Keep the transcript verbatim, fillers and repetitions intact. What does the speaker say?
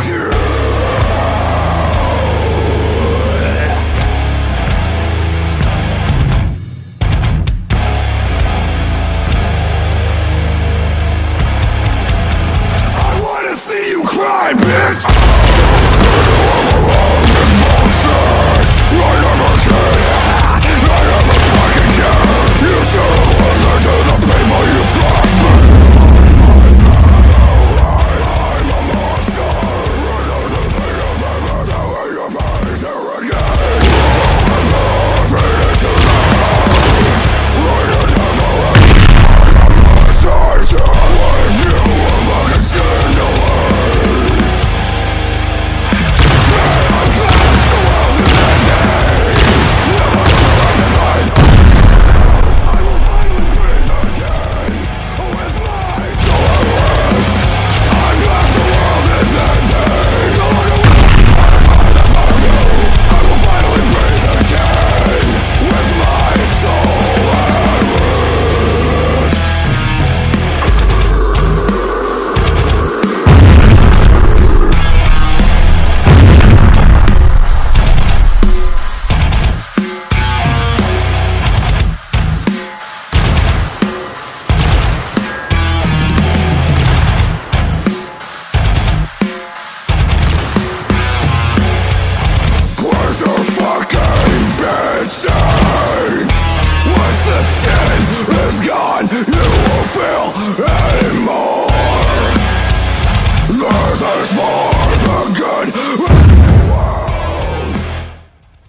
here.